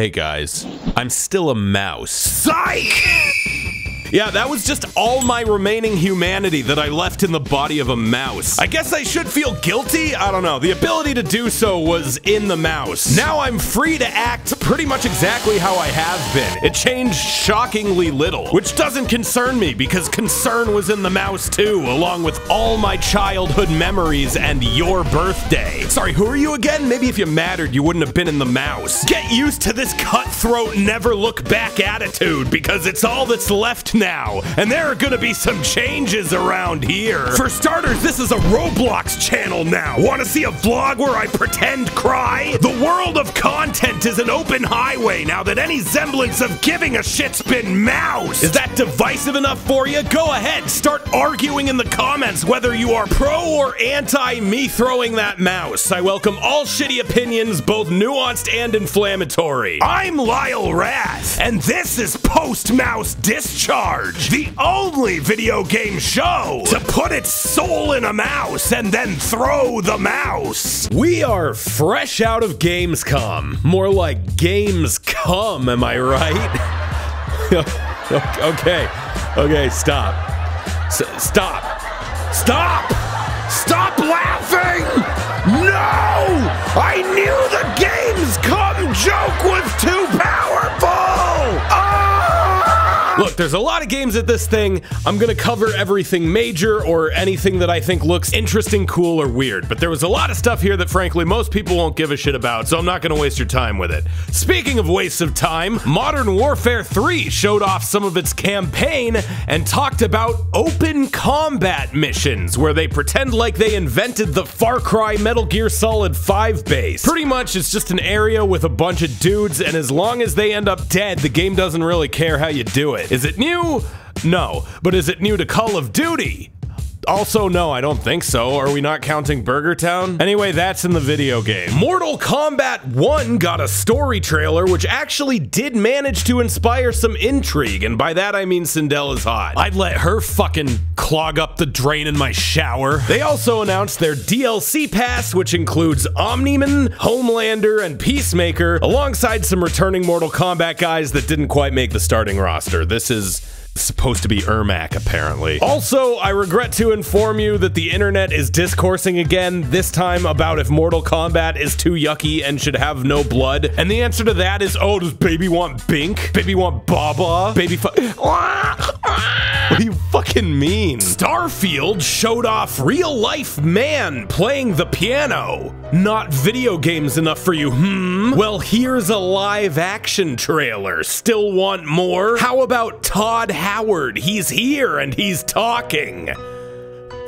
Hey guys, I'm still a mouse. Psych! Yeah, that was just all my remaining humanity that I left in the body of a mouse. I guess I should feel guilty? I don't know. The ability to do so was in the mouse. Now I'm free to act pretty much exactly how I have been. It changed shockingly little, which doesn't concern me because concern was in the mouse too, along with all my childhood memories and your birthday. Sorry, who are you again? Maybe if you mattered, you wouldn't have been in the mouse. Get used to this cutthroat, never look back attitude because it's all that's left now, and there are gonna be some changes around here. For starters, this is a Roblox channel now. Wanna see a vlog where I pretend cry? The world of content is an open highway now that any semblance of giving a shit's been moused. Is that divisive enough for you? Go ahead, start arguing in the comments whether you are pro or anti me throwing that mouse. I welcome all shitty opinions, both nuanced and inflammatory. I'm Lyle Rath, and this is Post-Mouse Discharge, the only video game show to put its soul in a mouse and then throw the mouse. We are fresh out of Gamescom. More like Games-come, am I right? Okay, stop. Stop laughing! No! I knew the Games-come joke was too powerful! Look, there's a lot of games at this thing. I'm gonna cover everything major or anything that I think looks interesting, cool, or weird, but there was a lot of stuff here that frankly most people won't give a shit about, so I'm not gonna waste your time with it. Speaking of wastes of time, Modern Warfare 3 showed off some of its campaign and talked about open combat missions, where they pretend like they invented the Far Cry Metal Gear Solid 5 base. Pretty much, it's just an area with a bunch of dudes, and as long as they end up dead, the game doesn't really care how you do it. Is it new? No. But is it new to Call of Duty? Also, no, I don't think so. Are we not counting Burger Town? Anyway, that's in the video game. Mortal Kombat 1 got a story trailer, which actually did manage to inspire some intrigue, and by that I mean Sindel is hot. I'd let her fucking clog up the drain in my shower. They also announced their DLC pass, which includes Omni-Man, Homelander, and Peacemaker, alongside some returning Mortal Kombat guys that didn't quite make the starting roster. This is supposed to be Ermac, apparently. Also, I regret to inform you that the internet is discoursing again, this time about if Mortal Kombat is too yucky and should have no blood. And the answer to that is, oh, does baby want Bink? Baby want Baba? Baby What do you fucking mean? Starfield showed off real-life man playing the piano. Not video games enough for you, hmm? Well, here's a live-action trailer. Still want more? How about Todd Howard? He's here and he's talking.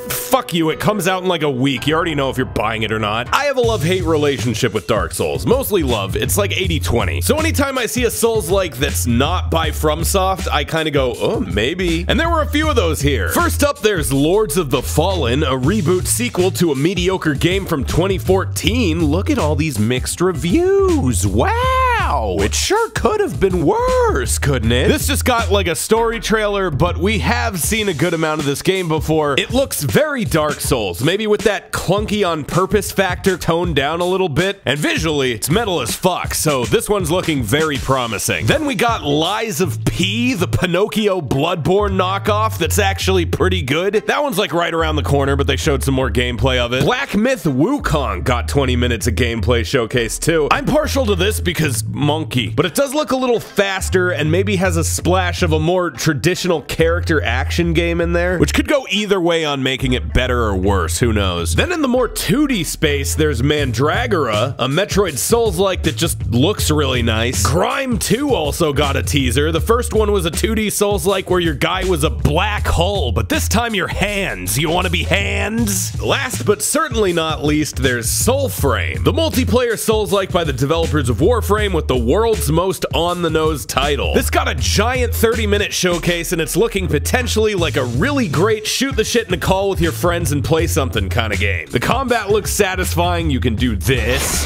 Fuck you, it comes out in like a week. You already know if you're buying it or not. I have a love-hate relationship with Dark Souls. Mostly love. It's like 80-20. So anytime I see a Souls-like that's not by FromSoft, I kind of go, oh, maybe. And there were a few of those here. First up, there's Lords of the Fallen, a reboot sequel to a mediocre game from 2014. Look at all these mixed reviews. Wow, it sure could have been worse, couldn't it? This just got like a story trailer, but we have seen a good amount of this game before. It looks very Dark Souls, maybe with that clunky on purpose factor toned down a little bit, and visually it's metal as fuck, so this one's looking very promising. Then we got Lies of P, the Pinocchio Bloodborne knockoff that's actually pretty good. That one's like right around the corner, but they showed some more gameplay of it. Black Myth Wukong got 20 minutes of gameplay showcase too. I'm partial to this because monkey, but it does look a little faster and maybe has a splash of a more traditional character action game in there, which could go either way on making it better or worse, who knows. Then in the more 2D space, there's Mandragora, a Metroid Souls-like that just looks really nice. Grime 2 also got a teaser. The first one was a 2D Souls-like where your guy was a black hole, but this time your hands. You want to be hands? Last but certainly not least, there's Soulframe, the multiplayer Souls-like by the developers of Warframe with the world's most on-the-nose title. This got a giant 30-minute showcase, and it's looking potentially like a really great shoot-the-shit in a call with your friends and play something kind of game. The combat looks satisfying. You can do this,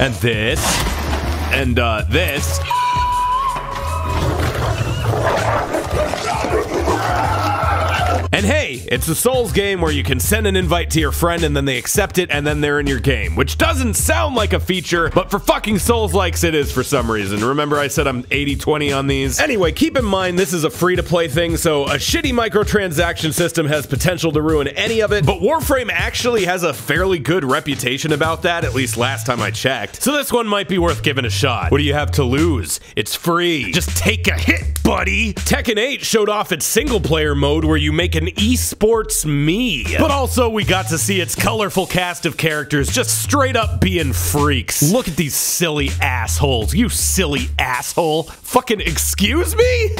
and this, and this. And hey, it's a Souls game where you can send an invite to your friend and then they accept it and then they're in your game, which doesn't sound like a feature, but for fucking Souls-likes it is for some reason. Remember I said I'm 80-20 on these? Anyway, keep in mind this is a free-to-play thing, so a shitty microtransaction system has potential to ruin any of it, but Warframe actually has a fairly good reputation about that, at least last time I checked, so this one might be worth giving a shot. What do you have to lose? It's free. Just take a hit, buddy! Tekken 8 showed off its single-player mode where you make an esports me, but also we got to see its colorful cast of characters just straight up being freaks. Look at these silly assholes, you silly asshole. Fucking excuse me?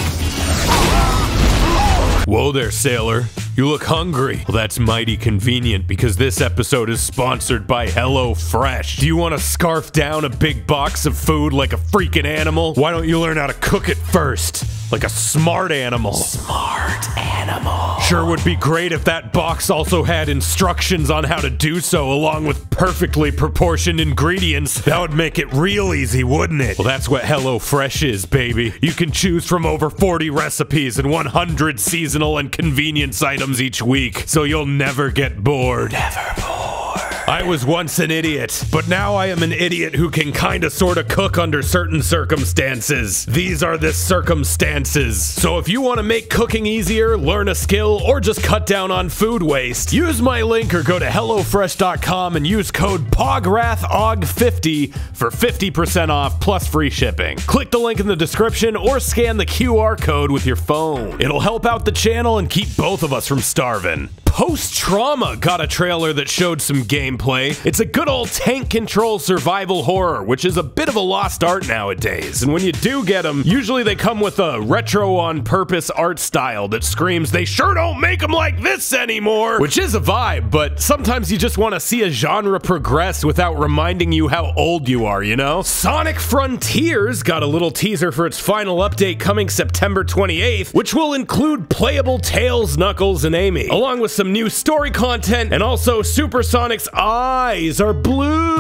Whoa there, sailor. You look hungry. Well, that's mighty convenient because this episode is sponsored by HelloFresh. Do you want to scarf down a big box of food like a freaking animal? Why don't you learn how to cook it first? Like a smart animal. Smart animal. Sure would be great if that box also had instructions on how to do so, along with perfectly proportioned ingredients. That would make it real easy, wouldn't it? Well, that's what HelloFresh is, baby. You can choose from over 40 recipes and 100 seasonal and convenience items each week, so you'll never get bored. Never bored. I was once an idiot, but now I am an idiot who can kinda sorta cook under certain circumstances. These are the circumstances. So if you wanna make cooking easier, learn a skill, or just cut down on food waste, use my link or go to HelloFresh.com and use code POGRATHOG50 for 50% off plus free shipping. Click the link in the description or scan the QR code with your phone. It'll help out the channel and keep both of us from starving. Post-Trauma got a trailer that showed some gameplay. It's a good old tank control survival horror, which is a bit of a lost art nowadays, and when you do get them, usually they come with a retro on purpose art style that screams, they sure don't make them like this anymore, which is a vibe, but sometimes you just want to see a genre progress without reminding you how old you are, you know? Sonic Frontiers got a little teaser for its final update coming September 28th, which will include playable Tails, Knuckles, and Amy, along with some new story content, and also Supersonic's eyes are blue.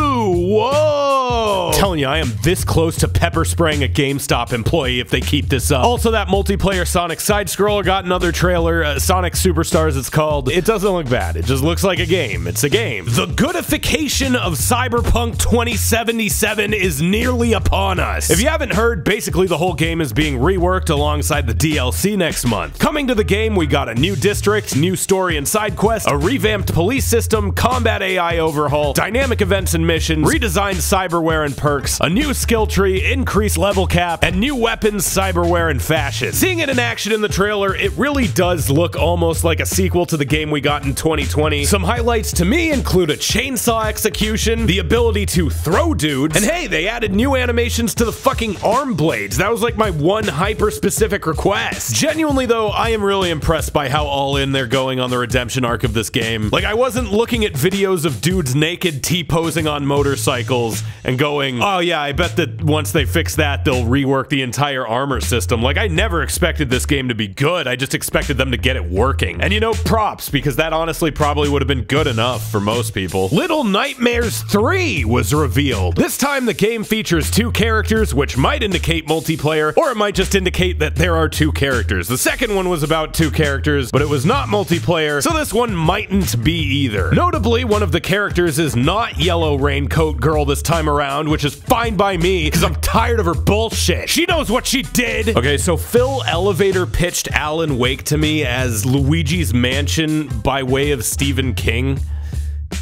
Whoa! I'm telling you, I am this close to pepper spraying a GameStop employee if they keep this up. Also, that multiplayer Sonic side-scroller got another trailer, Sonic Superstars it's called. It doesn't look bad, it just looks like a game. It's a game. The goodification of Cyberpunk 2077 is nearly upon us. If you haven't heard, basically the whole game is being reworked alongside the DLC next month. Coming to the game, we got a new district, new story and side quest, a revamped police system, combat AI overhaul, dynamic events and missions, redesigned cyberware and perks, a new skill tree, increased level cap, and new weapons, cyberware, and fashion. Seeing it in action in the trailer, it really does look almost like a sequel to the game we got in 2020. Some highlights to me include a chainsaw execution, the ability to throw dudes, and hey, they added new animations to the fucking arm blades. That was like my one hyper-specific request. Genuinely though, I am really impressed by how all in they're going on the redemption arc of this game. Like, I wasn't looking at videos of dudes naked T-posing on motorcycles and going, oh yeah, I bet that once they fix that, they'll rework the entire armor system. Like, I never expected this game to be good, I just expected them to get it working. And you know, props, because that honestly probably would have been good enough for most people. Little Nightmares 3 was revealed. This time the game features two characters, which might indicate multiplayer, or it might just indicate that there are two characters. The second one was about two characters, but it was not multiplayer, so this one mightn't be either. Notably, one of the characters is not Yellow Raincoat Girl this time around, which is fine by me, because I'm tired of her bullshit. She knows what she did! Okay, so Phil Elevator pitched Alan Wake to me as Luigi's Mansion by way of Stephen King.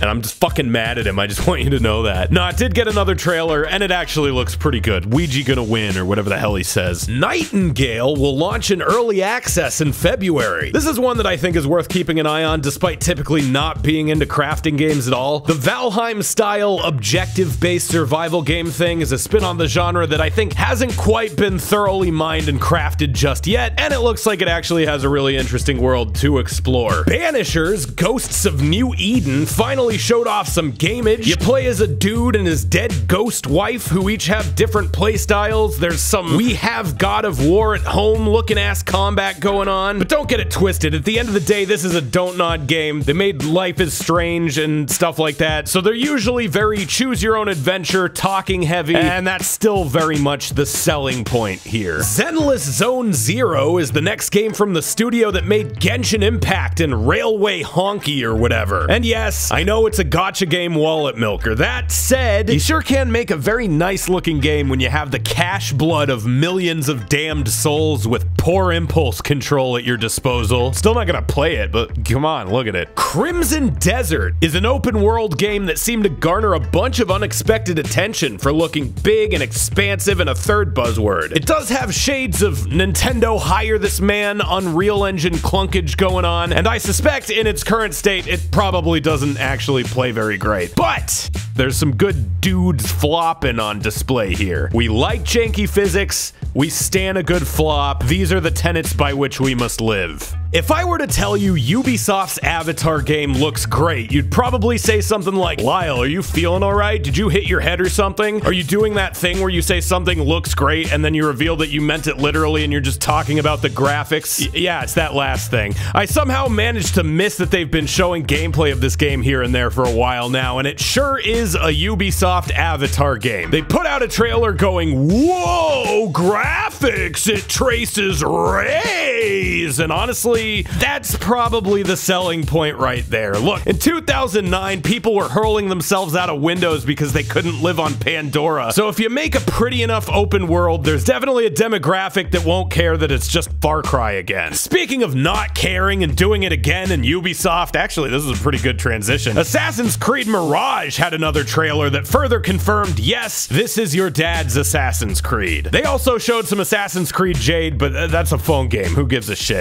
And I'm just fucking mad at him, I just want you to know that. No, I did get another trailer, and it actually looks pretty good. Ouija gonna win, or whatever the hell he says. Nightingale will launch in early access in February. This is one that I think is worth keeping an eye on, despite typically not being into crafting games at all. The Valheim-style, objective-based survival game thing is a spin on the genre that I think hasn't quite been thoroughly mined and crafted just yet, and it looks like it actually has a really interesting world to explore. Banishers, Ghosts of New Eden, finally finally showed off some gamage. You play as a dude and his dead ghost wife who each have different playstyles. There's some we have God of War at home looking ass combat going on. But don't get it twisted, at the end of the day this is a don't nod game. They made Life is Strange and stuff like that, so they're usually very choose your own adventure, talking heavy, and that's still very much the selling point here. Zenless Zone Zero is the next game from the studio that made Genshin Impact and Railway Honky or whatever. And yes, I know it's a gotcha game wallet milker. That said, you sure can make a very nice looking game when you have the cash blood of millions of damned souls with poor impulse control at your disposal. Still not gonna play it, but come on, look at it. Crimson Desert is an open world game that seemed to garner a bunch of unexpected attention for looking big and expansive and a third buzzword. It does have shades of Nintendo Hire This Man, Unreal Engine clunkage going on, and I suspect in its current state it probably doesn't actually play very great. But there's some good dudes flopping on display here. We like janky physics, we stan a good flop, these are the tenets by which we must live. If I were to tell you Ubisoft's Avatar game looks great, you'd probably say something like, Lyle, are you feeling alright? Did you hit your head or something? Are you doing that thing where you say something looks great and then you reveal that you meant it literally and you're just talking about the graphics? Yeah, it's that last thing. I somehow managed to miss that they've been showing gameplay of this game here and there for a while now, and it sure is a Ubisoft Avatar game. They put out a trailer going, whoa, graphics, it traces rays, and honestly, that's probably the selling point right there. Look, in 2009, people were hurling themselves out of windows because they couldn't live on Pandora. So if you make a pretty enough open world, there's definitely a demographic that won't care that it's just Far Cry again. Speaking of not caring and doing it again in Ubisoft, actually, this is a pretty good transition. Assassin's Creed Mirage had another trailer that further confirmed, yes, this is your dad's Assassin's Creed. They also showed some Assassin's Creed Jade, but that's a phone game. Who gives a shit?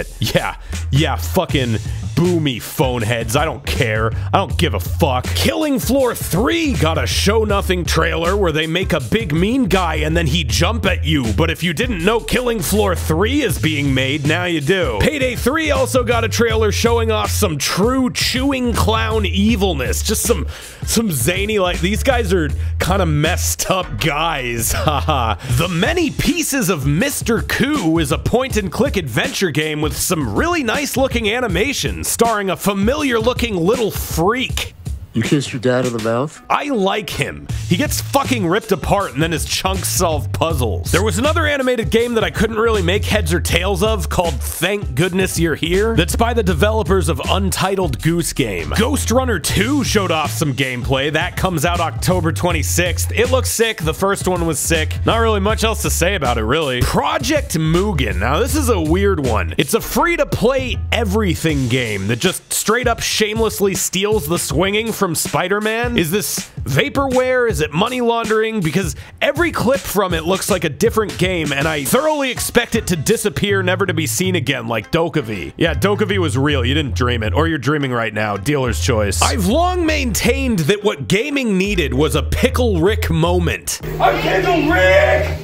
Yeah, fucking boomy phone heads. I don't care. I don't give a fuck. Killing Floor 3 got a show nothing trailer where they make a big mean guy and then he jump at you. But if you didn't know Killing Floor 3 is being made, now you do. Payday 3 also got a trailer showing off some true chewing clown evilness. Just some zany, like, these guys are kind of messed up guys. Haha. The Many Pieces of Mr. Coup is a point and click adventure game with some really nice looking animation, starring a familiar looking little freak. You kiss your dad in the mouth? I like him. He gets fucking ripped apart and then his chunks solve puzzles. There was another animated game that I couldn't really make heads or tails of called Thank Goodness You're Here that's by the developers of Untitled Goose Game. Ghost Runner 2 showed off some gameplay. That comes out October 26th. It looks sick. The first one was sick. Not really much else to say about it, really. Project Mugen. Now, this is a weird one. It's a free-to-play everything game that just straight up shamelessly steals the swinging from Spider-Man? Is this vaporware? Is it money laundering? Because every clip from it looks like a different game, and I thoroughly expect it to disappear, never to be seen again, like Dokuvi. Yeah, Dokuvi was real. You didn't dream it, or you're dreaming right now. Dealer's choice. I've long maintained that what gaming needed was a Pickle Rick moment. I'm Pickle Rick!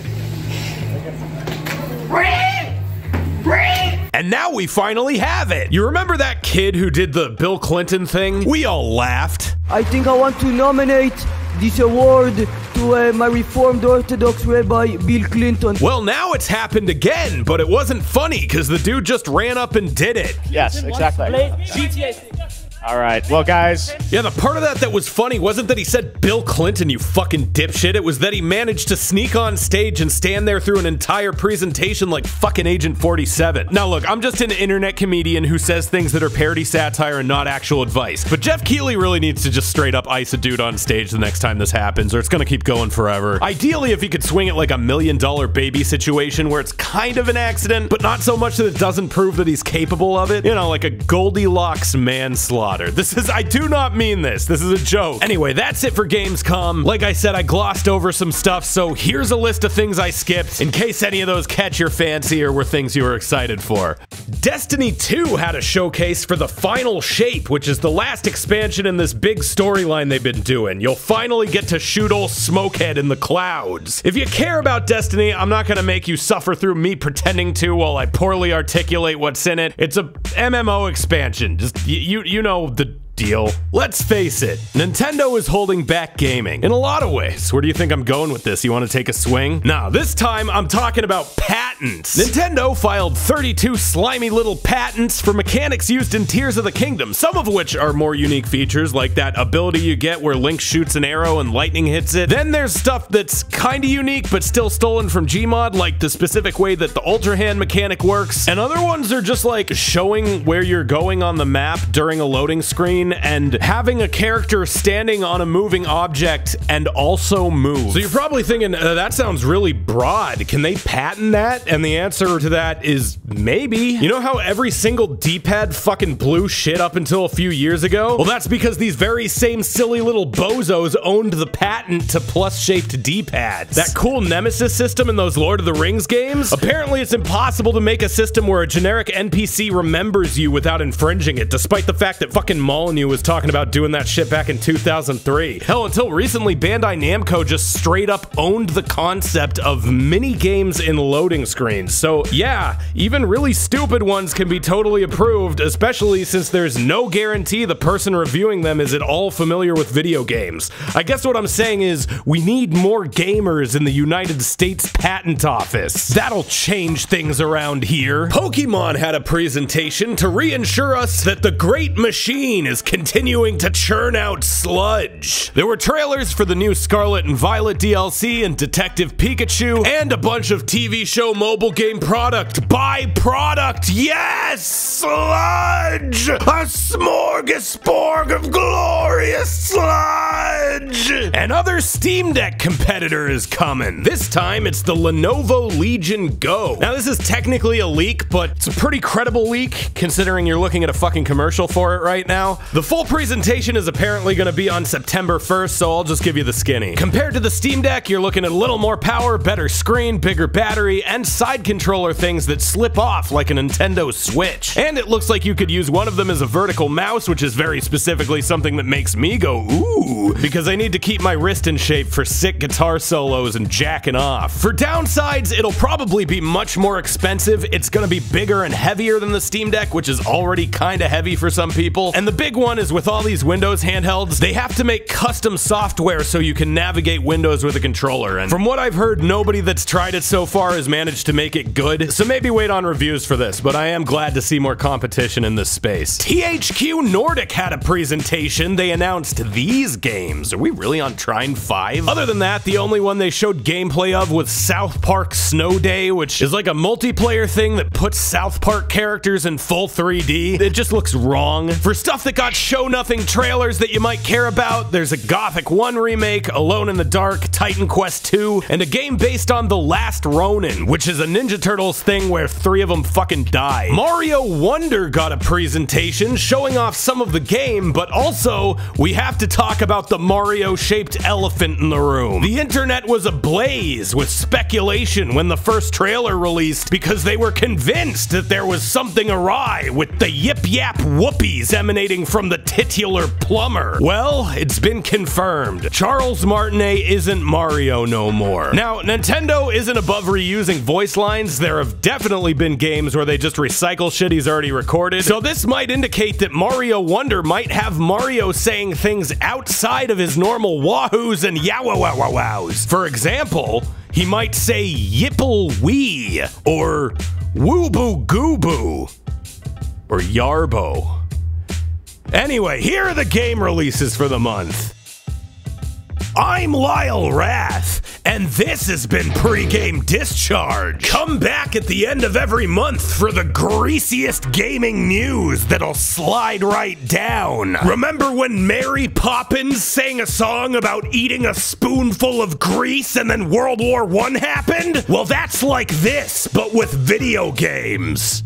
Rick! Rick! And now we finally have it! You remember that kid who did the Bill Clinton thing? We all laughed. I think I want to nominate this award to my Reformed Orthodox Rabbi Bill Clinton. Well, now it's happened again, but it wasn't funny because the dude just ran up and did it. Yes, exactly. GTA. All right, well, guys. Yeah, the part of that was funny wasn't that he said Bill Clinton, you fucking dipshit. It was that he managed to sneak on stage and stand there through an entire presentation like fucking Agent 47. Now, look, I'm just an internet comedian who says things that are parody satire and not actual advice. But Jeff Keighley really needs to just straight up ice a dude on stage the next time this happens, or it's gonna keep going forever. Ideally, if he could swing it like a $1 Million Baby situation where it's kind of an accident, but not so much that it doesn't prove that he's capable of it. You know, like a Goldilocks manslaughter. This is, I do not mean this. This is a joke. Anyway, that's it for Gamescom. Like I said, I glossed over some stuff, so here's a list of things I skipped in case any of those catch your fancy or were things you were excited for. Destiny 2 had a showcase for The Final Shape, which is the last expansion in this big storyline they've been doing. You'll finally get to shoot old Smokehead in the clouds. If you care about Destiny, I'm not gonna make you suffer through me pretending to while I poorly articulate what's in it. It's a MMO expansion. Just, you know, the deal. Let's face it, Nintendo is holding back gaming in a lot of ways. Where do you think I'm going with this? You want to take a swing? Nah, this time I'm talking about patents. Nintendo filed 32 slimy little patents for mechanics used in Tears of the Kingdom, some of which are more unique features, like that ability you get where Link shoots an arrow and lightning hits it. Then there's stuff that's kinda unique but still stolen from Gmod, like the specific way that the Ultra Hand mechanic works, and other ones are just like showing where you're going on the map during a loading screen and having a character standing on a moving object and also move. So you're probably thinking, that sounds really broad, can they patent that? And the answer to that is maybe. You know how every single D-pad fucking blew shit up until a few years ago? Well, that's because these very same silly little bozos owned the patent to plus-shaped D-pads. That cool Nemesis system in those Lord of the Rings games? Apparently it's impossible to make a system where a generic NPC remembers you without infringing it, despite the fact that fucking Molyneux was talking about doing that shit back in 2003. Hell, until recently, Bandai Namco just straight up owned the concept of mini-games in loading screens. So yeah, even really stupid ones can be totally approved, especially since there's no guarantee the person reviewing them is at all familiar with video games. I guess what I'm saying is, we need more gamers in the United States Patent Office. That'll change things around here. Pokemon had a presentation to reassure us that the great machine is continuing to churn out sludge. There were trailers for the new Scarlet and Violet DLC and Detective Pikachu, and a bunch of TV show mobile game product by product. Yes! Sludge! A smorgasbord of glorious sludge! Another Steam Deck competitor is coming. This time, it's the Lenovo Legion Go. Now, this is technically a leak, but it's a pretty credible leak, considering you're looking at a fucking commercial for it right now. The full presentation is apparently gonna be on September 1st, so I'll just give you the skinny. Compared to the Steam Deck, you're looking at a little more power, better screen, bigger battery, and side controller things that slip off like a Nintendo Switch. And it looks like you could use one of them as a vertical mouse, which is very specifically something that makes me go, ooh, because I need to keep my wrist in shape for sick guitar solos and jacking off. For downsides, it'll probably be much more expensive. It's gonna be bigger and heavier than the Steam Deck, which is already kinda heavy for some people. And the big one is with all these Windows handhelds, they have to make custom software so you can navigate Windows with a controller. And from what I've heard, nobody that's tried it so far has managed to make it good. So maybe wait on reviews for this, but I am glad to see more competition in this space. THQ Nordic had a presentation. They announced these games. Are we really on Trine 5? Other than that, the only one they showed gameplay of was South Park Snow Day, which is like a multiplayer thing that puts South Park characters in full 3D. It just looks wrong. For stuff that got show nothing trailers that you might care about, there's a Gothic 1 remake, Alone in the Dark, Titan Quest 2, and a game based on The Last Ronin, which is a Ninja Turtles thing where three of them fucking die. Mario Wonder got a presentation showing off some of the game, but also we have to talk about the Mario-shaped elephant in the room. The internet was ablaze with speculation when the first trailer released because they were convinced that there was something awry with the yip-yap whoopies emanating from the titular plumber. Well, it's been confirmed. Charles Martinet isn't Mario no more. Now, Nintendo isn't above reusing voice lines. There have definitely been games where they just recycle shit he's already recorded, so this might indicate that Mario Wonder might have Mario saying things outside of his normal wahoos and yow-wow-wow-wows. For example, he might say yipple-wee, or woo-boo-goo-boo, or yarbo. Anyway, here are the game releases for the month. I'm Lyle Rath, and this has been Pre-Game Discharge. Come back at the end of every month for the greasiest gaming news that'll slide right down. Remember when Mary Poppins sang a song about eating a spoonful of grease and then World War I happened? Well, that's like this, but with video games.